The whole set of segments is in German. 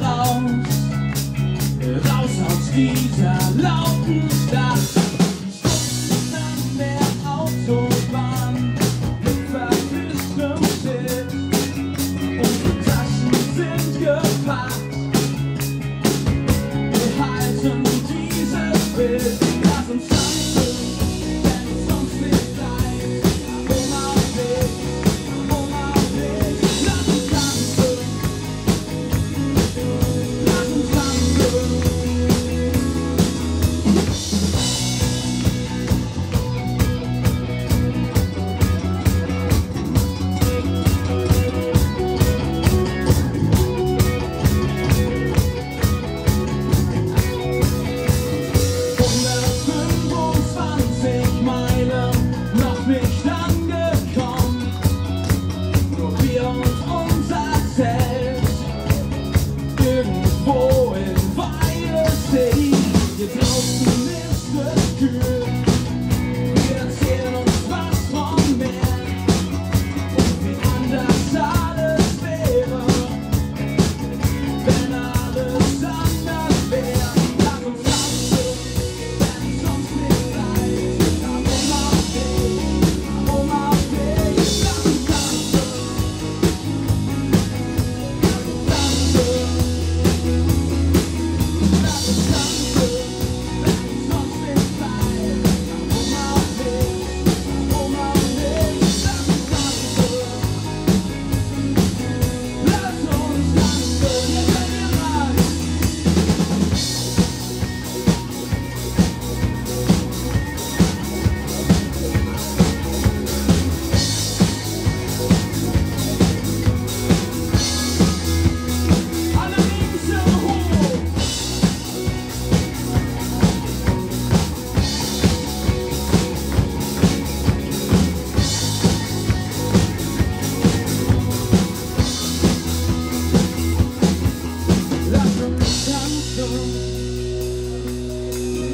raus, raus aus dieser lauten Stadt.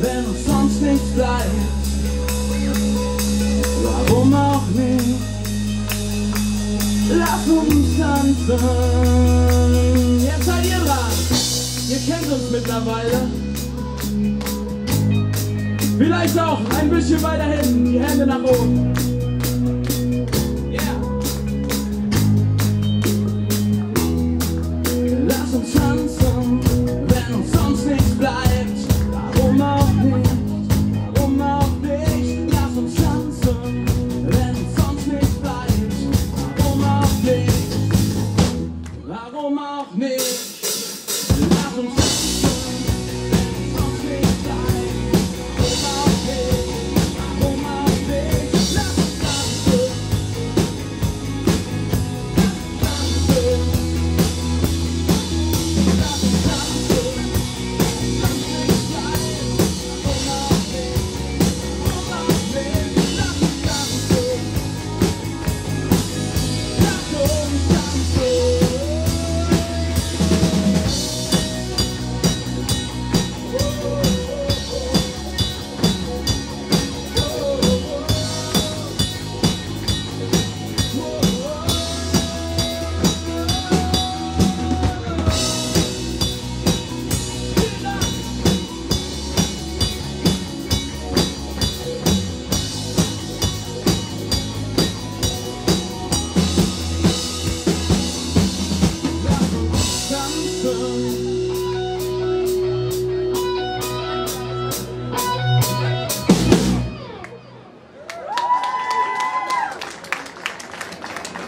Wenn uns sonst nichts bleibt, warum auch nicht, lass uns tanzen. Jetzt seid ihr dran, ihr kennt uns mittlerweile. Vielleicht auch ein bisschen weiter hinten, die Hände nach oben. Yeah. Lass uns tanzen, wenn uns sonst nichts bleibt.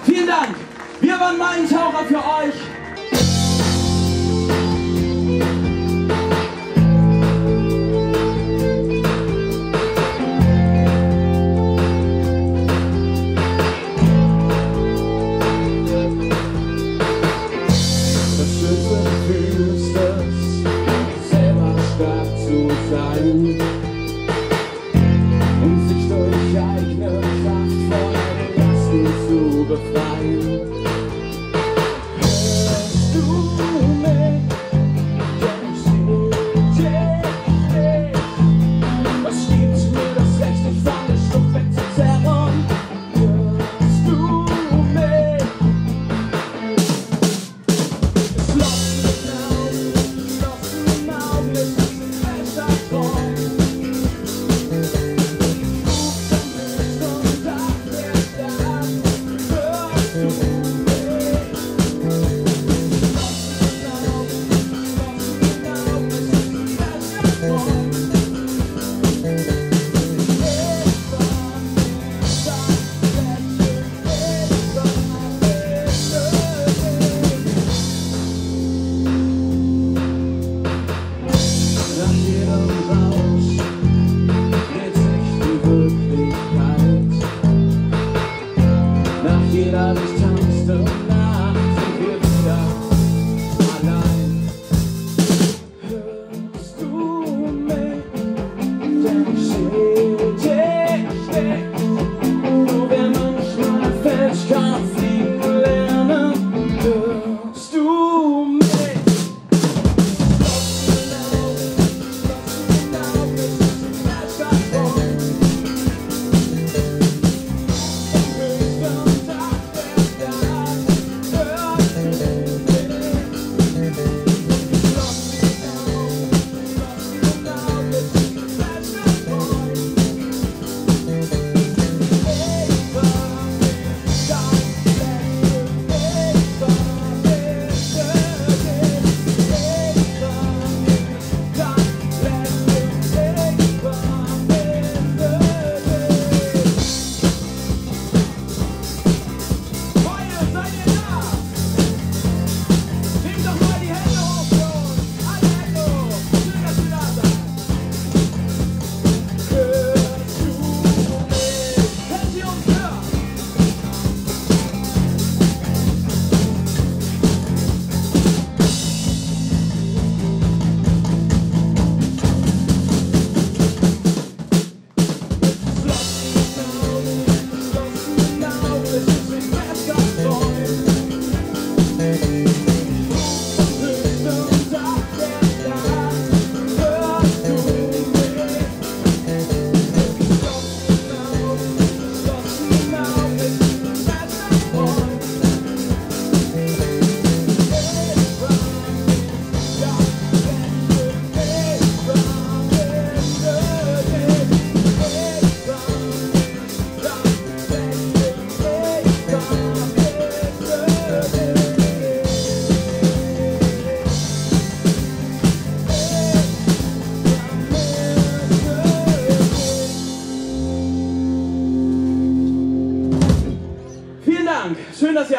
Vielen Dank. Wir waren Meilentaucher für euch. Lost now.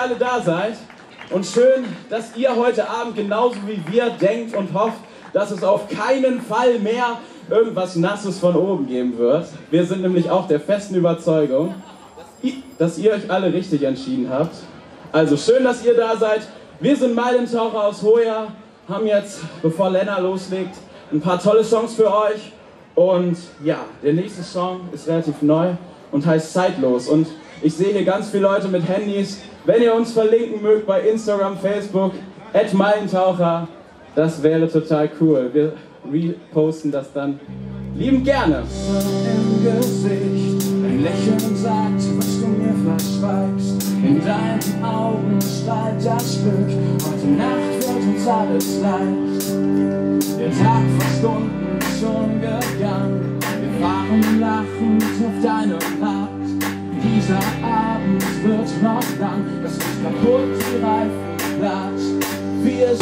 alle da seid und schön, dass ihr heute Abend genauso wie wir denkt und hofft, dass es auf keinen Fall mehr irgendwas Nasses von oben geben wird. Wir sind nämlich auch der festen Überzeugung, dass ihr euch alle richtig entschieden habt. Also schön, dass ihr da seid. Wir sind Meilentaucher aus Hoya, haben jetzt, bevor Lena loslegt, ein paar tolle Songs für euch. Und ja, der nächste Song ist relativ neu und heißt Zeitlos. Und ich sehe hier ganz viele Leute mit Handys. Wenn ihr uns verlinken mögt bei Instagram, Facebook, @Meilentaucher, das wäre total cool. Wir reposten das dann liebend gerne. Im Gesicht, ein Lächeln sagt, was du mir verschweigst. In deinen Augen strahlt das Glück. Heute Nacht wird uns alles leicht. Der Tag vor Stunden schon gegangen. Wir fahren lachend auf deine Nacht. Dieser Abend wird noch lang, das ist kaputt, die Reifen platzt. Wir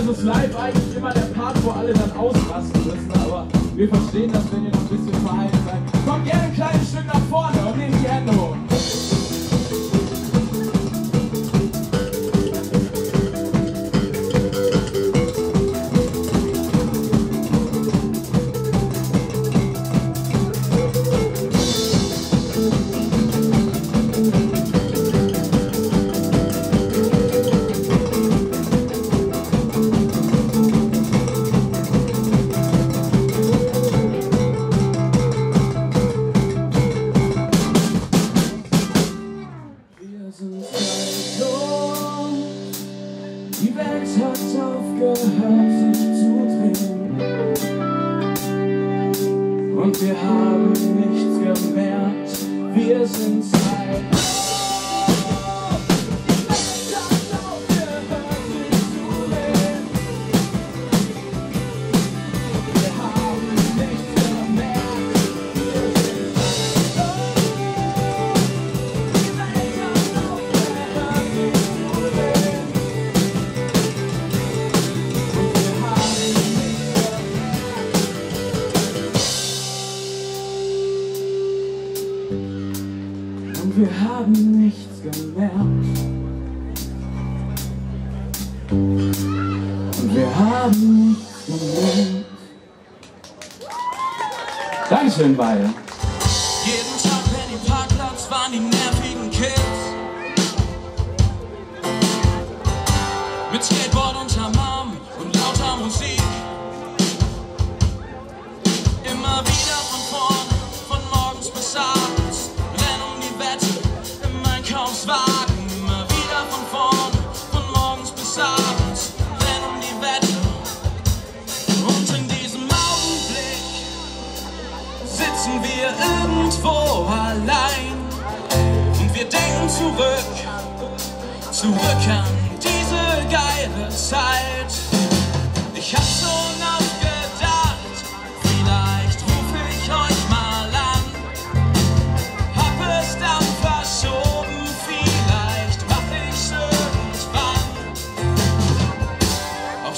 sind live eigentlich immer der Part, wo alle dann ausrasten müssen, aber wir verstehen das, wenn ihr noch ein bisschen verhalten seid. Kommt gerne ein kleines Stück nach vorne und nehmt die Hände hoch. Die Welt hat aufgehört, sich zu drehen. Und wir haben nichts gemerkt, wir sind zeitlos. Wir haben nichts gemerkt. Und wir haben nichts gemerkt. Dankeschön, beide. Jeden Tag Penny Parkplatz waren die nervigen Kids. Mit Skateboard unterm Arm und lauter Musik. Immer wieder von vorn, von morgens bis abends. Wagen, immer wieder von vorn, von morgens bis abends, renn die Wette. Und in diesem Augenblick sitzen wir irgendwo allein und wir denken zurück an diese geile Zeit. Ich hab so oft gedacht, vielleicht rufe ich euch mal an, hab es dann verschoben.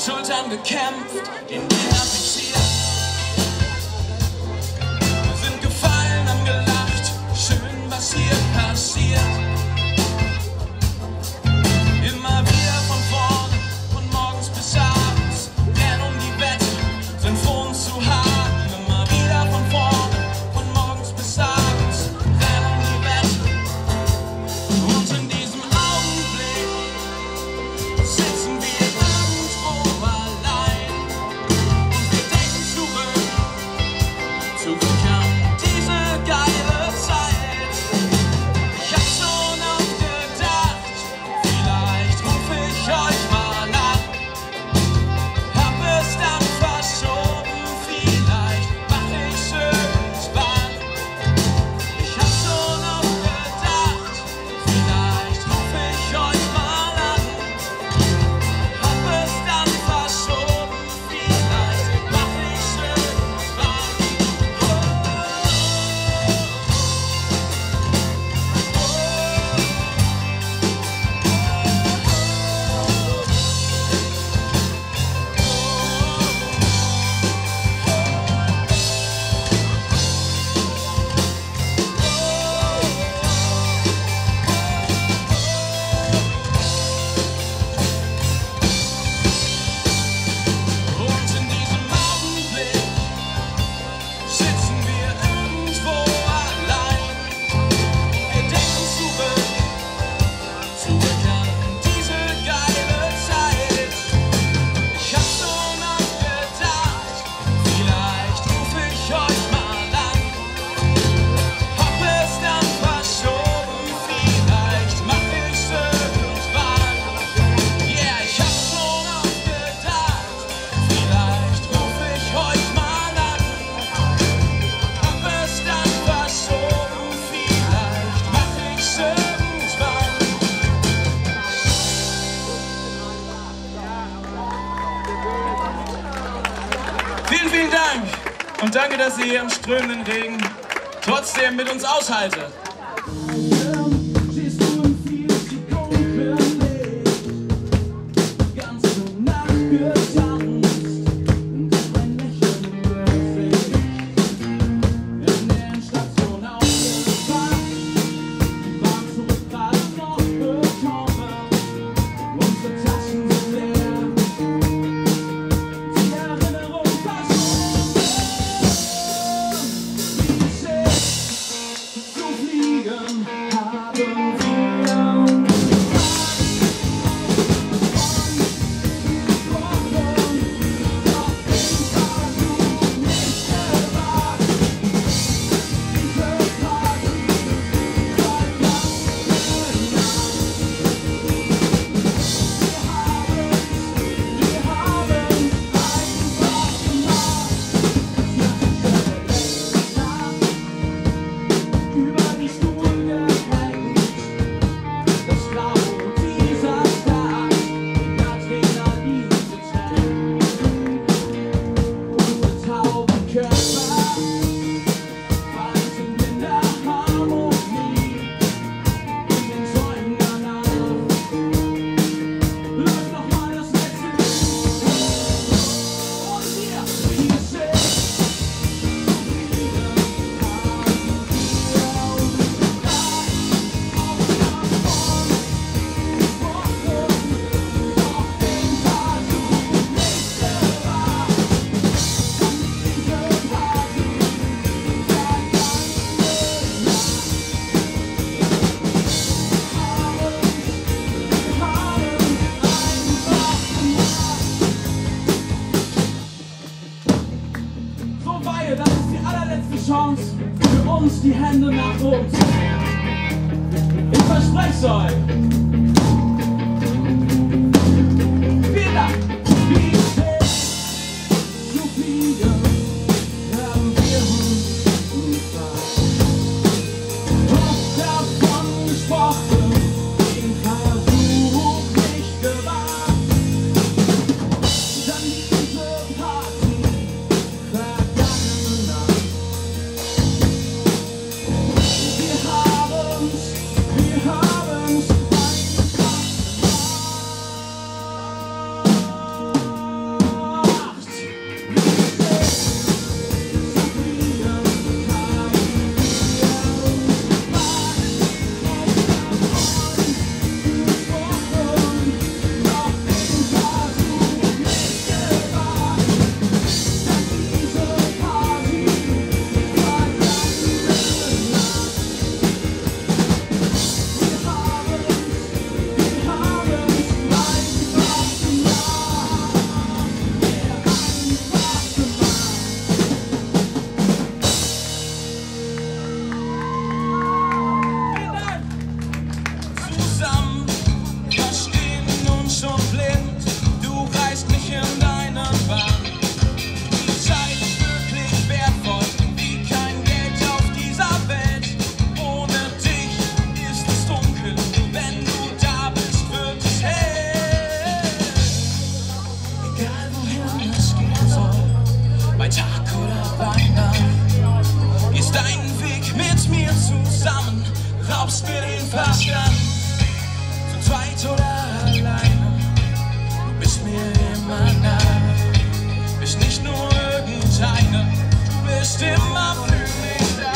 Schultern gekämpft, in den Appenzier. Wir sind Und danke, dass ihr hier im strömenden Regen trotzdem mit uns aushaltet. Die Hände nach oben zu nehmen. Ich verspreche es euch. Raubst mir den Verstand, zu zweit oder alleine, du bist mir immer nah, bist nicht nur irgendeine, du bist immer für mich da.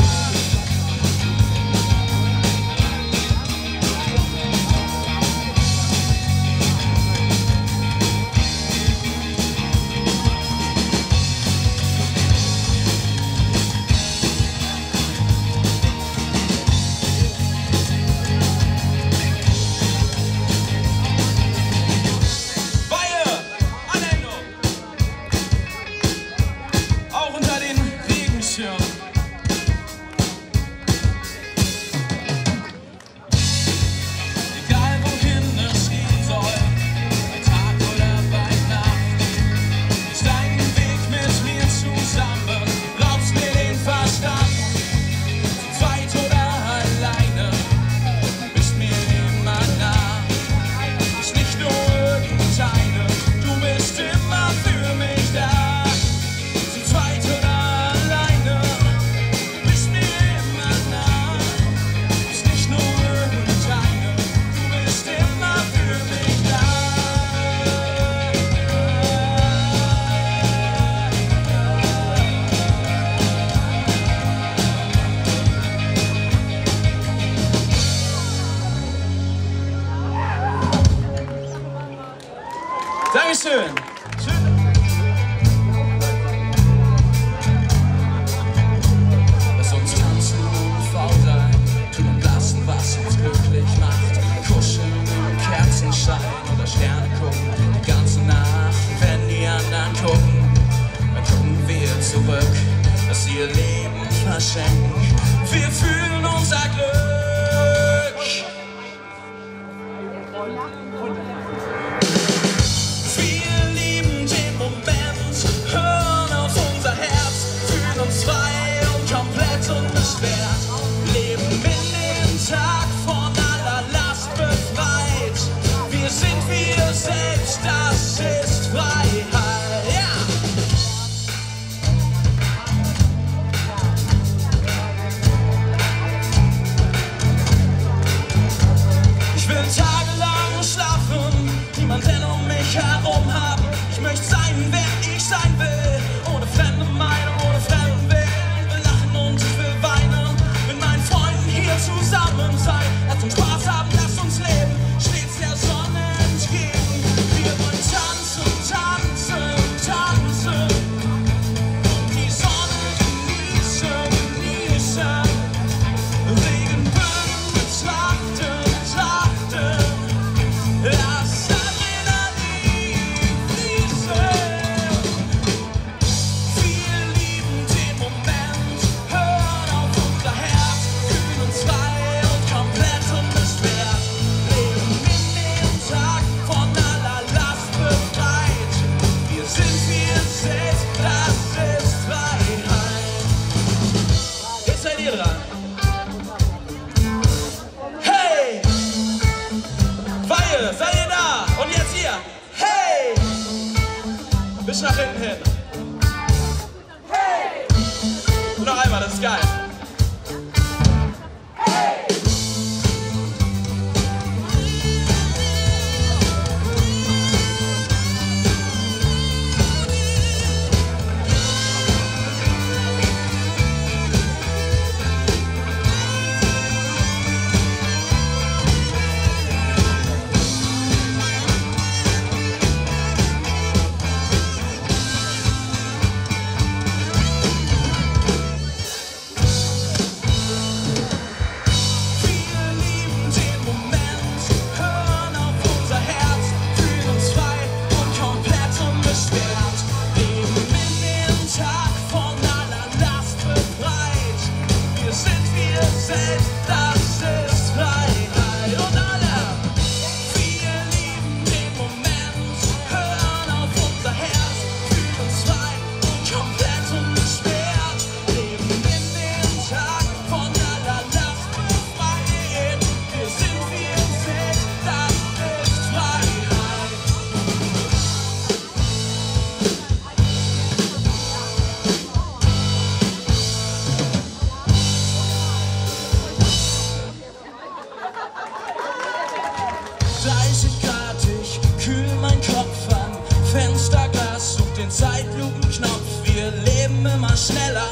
Dankeschön. Sonst kannst du faul sein, tun und lassen, was uns glücklich macht. Kuscheln im Kerzenschein oder Sterne gucken die ganze Nacht. Wenn die anderen gucken, dann gucken wir zurück, dass sie ihr Leben verschenken. Wir fühlen unser Glück. Bis nach hinten hin. Hey! Und noch einmal, das ist geil. Hey! Fensterglas sucht den Zeitlupenknopf. Wir leben immer schneller,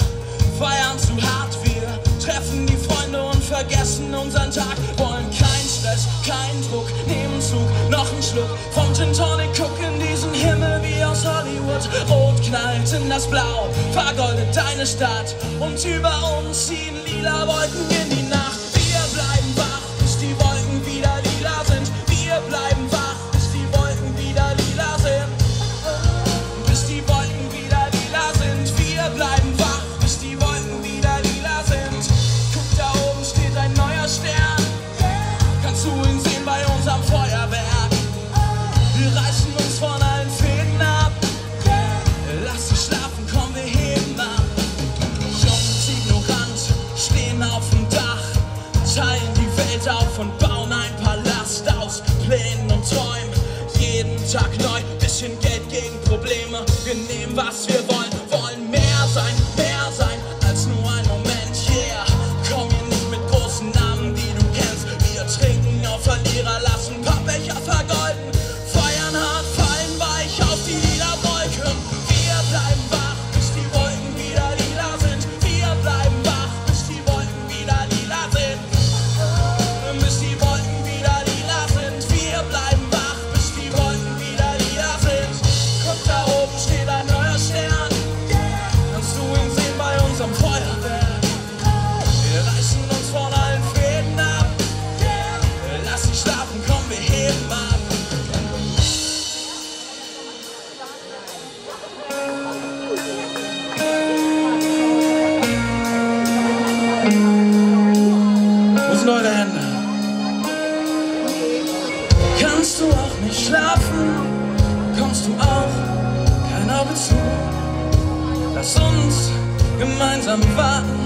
feiern zu hart. Wir treffen die Freunde und vergessen unseren Tag. Wollen keinen Stress, keinen Druck, nehmen Zug, noch einen Schluck vom Gin Tonic. Gucken diesen Himmel wie aus Hollywood. Rot knallt in das Blau, vergoldet deine Stadt. Und über uns ziehen lila Wolken in die Nacht. Wir bleiben wach, bis die Wolken wieder lila sind. Wir bleiben wach. Auf dem Dach. Kannst du auch nicht schlafen? Kommst du auch? Kein Auge zu. Lass uns gemeinsam warten.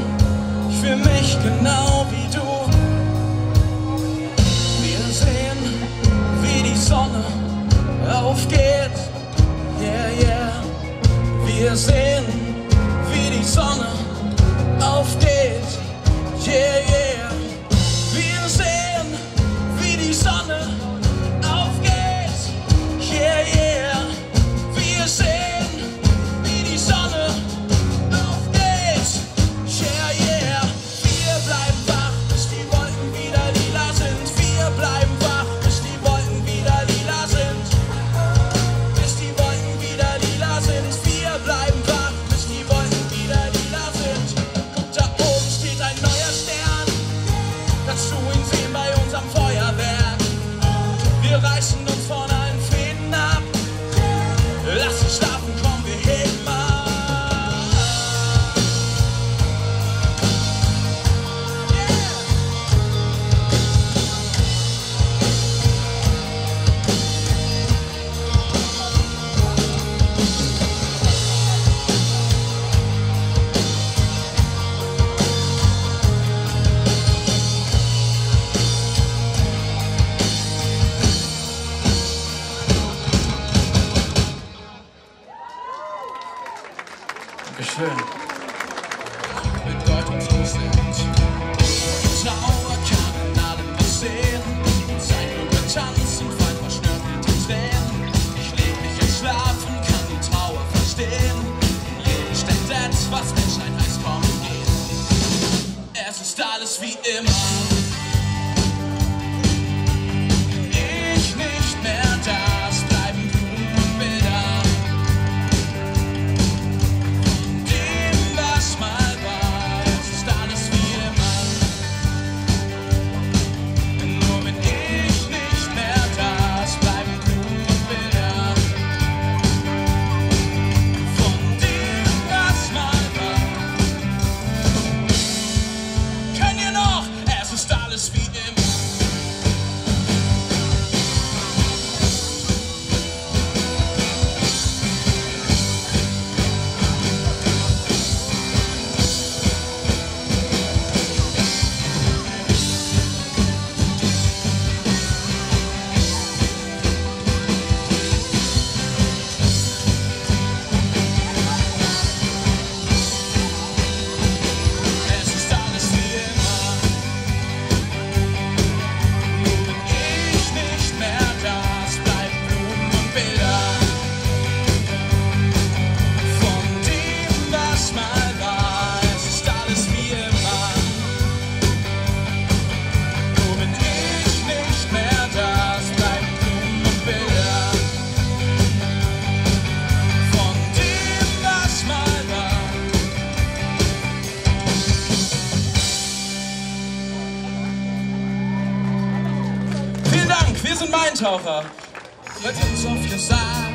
Ich fühl mich genau wie du. Wir sehen, wie die Sonne aufgeht. Yeah, yeah. Wir sehen, wie die Sonne aufgeht. Yeah, yeah. Wir sehen, wie die Sonne aufgeht. Yeah, yeah. Wir sehen, wie die Sonne aufgeht. Yeah, yeah. Wir bleiben wach, bis die Wolken wieder lila sind. Wir bleiben wach, bis die Wolken wieder lila sind. Bis die Wolken wieder lila sind. Wir bleiben wach, bis die Wolken wieder lila sind. Und da oben steht ein neuer Stern. Kannst du ihn sehen bei uns am Feuerwerk? Wir reißen uns von allen Fäden ab. Lass uns schlafen, komm, wir heben ab. Schön. Bedeutungslos sind unsere Augen, alle passieren. Zeitlupe tanzen, weit verschnörkelte Tränen. Ich leg mich ins Schlafen, kann die Trauer verstehen. In Reden steckt das, was Menschheit heißt, kommen geht. Es ist alles wie immer. Wir sind Meilentaucher. Wird uns oft gesagt.